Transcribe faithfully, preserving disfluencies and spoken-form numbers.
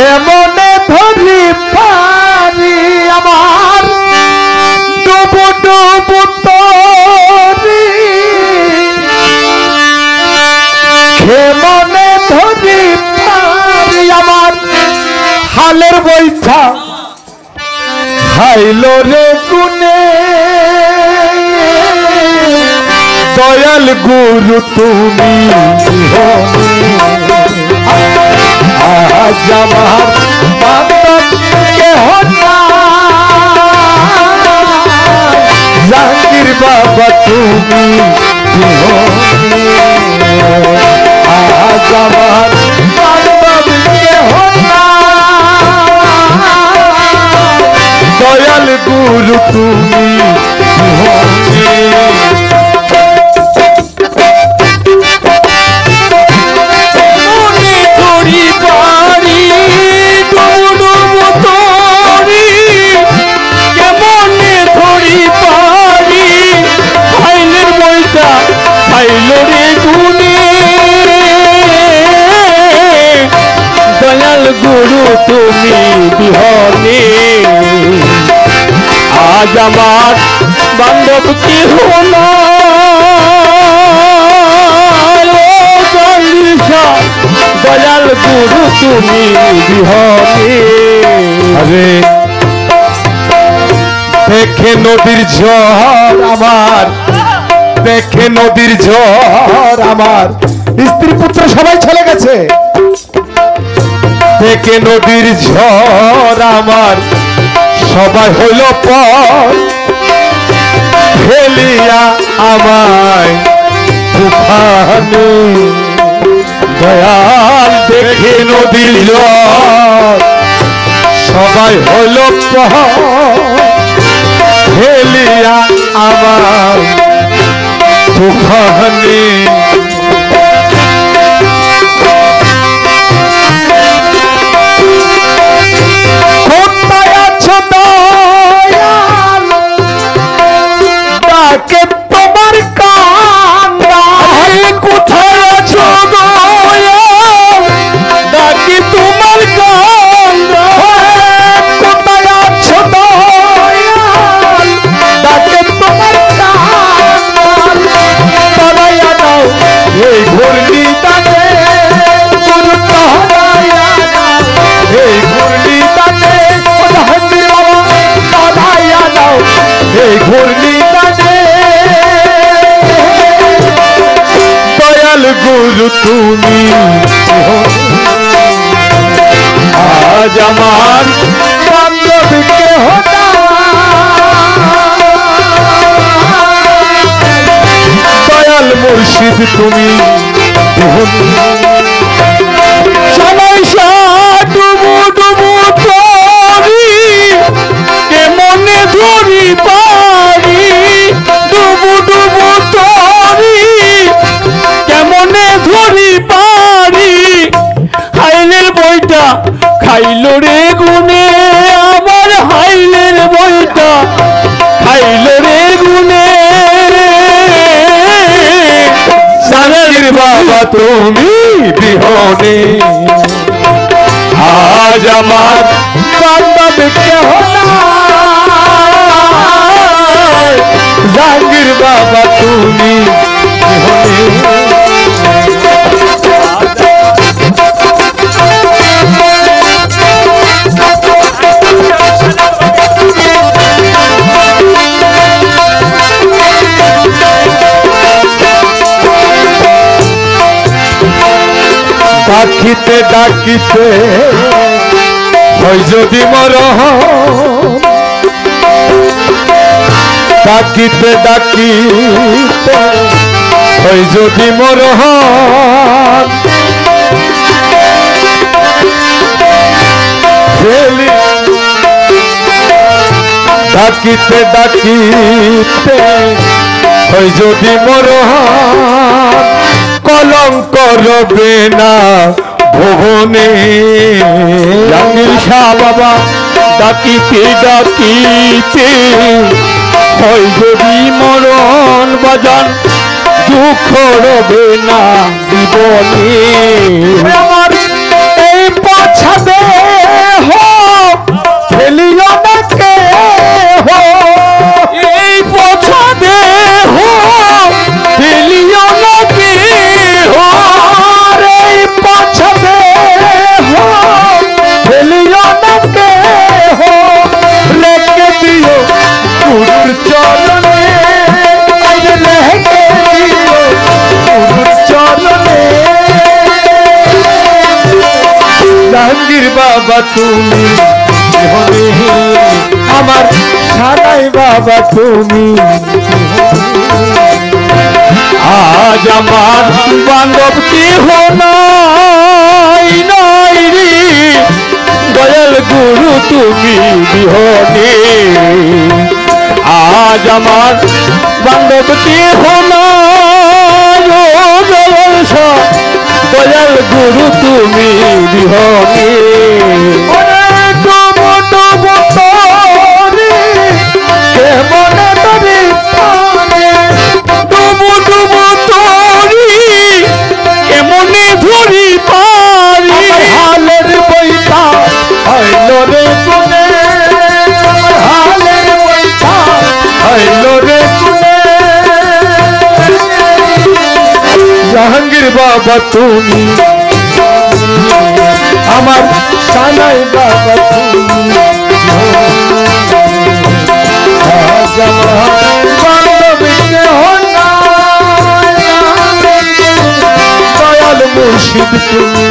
মুখে মনে ধরি পারি আমার ডুবু ডুবু তরি মুখে মনে ধরি পারি আমার হালের বৈঠা হাইলো রে গুনে দয়াল গুরু তুমি आज अमर बंदुब केह नाय जाकिर बाबा तुमी हो आज अमर बंदुब केह नाय दयाल गुरु तुमी हो गुरु तुमी बिहने आज अमर बंदुब केह नाय दयाल गुरु तुमी बिहने अरे देखे नदीर झड़ आमार देखे नदीर झड़ आमार स्त्री पुत्र सबाई चले गेछे देखे नदीर झड़ आमार सबाई हइल पर फेलिया आमाय तुफाने दयाल देखे नदीर झड़ सबाई हइल पर फेलिया आमाय तुफाने गुरु तुमी हो आज अमर बंदुब केह नाय दयाल मुर्शिद तुमी हो सबाई डुबु डुबु तरी केमन धरि पारी डुबु डुबु तरी मने धरी पारी हाइलेर बोइटा खाइलो रे गुने आमार हाइलेर बोइटा खाइलो रे गुने जाकिर बाबा तुमी बिहने आज अमर बंदुब केह नाय जाकिर बाबा तुमी बिहने ডাকিতে ডাকিতে হয় যদি মরহম ডাকিতে ডাকিতে হয় যদি মরহম ডাকিতে ডাকিতে হয় যদি মরহম कलंक रबेना भुवने जाकिर शाह बाबा डाकिते डाकिते हय जदि मरण बाजान दुख रबेना जीवने জাহাঙ্গীর বাবা তুমি আমার সানাই বাবা তুমি। আজ আমার বান্ধব কেহ নাই নাই রে দয়াল গুরু তুমি বিহনে। আজ আমার বান্ধব কেহ নাই দয়াল গুরু তুমি বিহনে। জাহাঙ্গীর বাবা তুমি আমার সানাই বাবা তুমি। আজ আমার বান্ধব কেহ নাই দয়াল মুর্শিদ তুমি।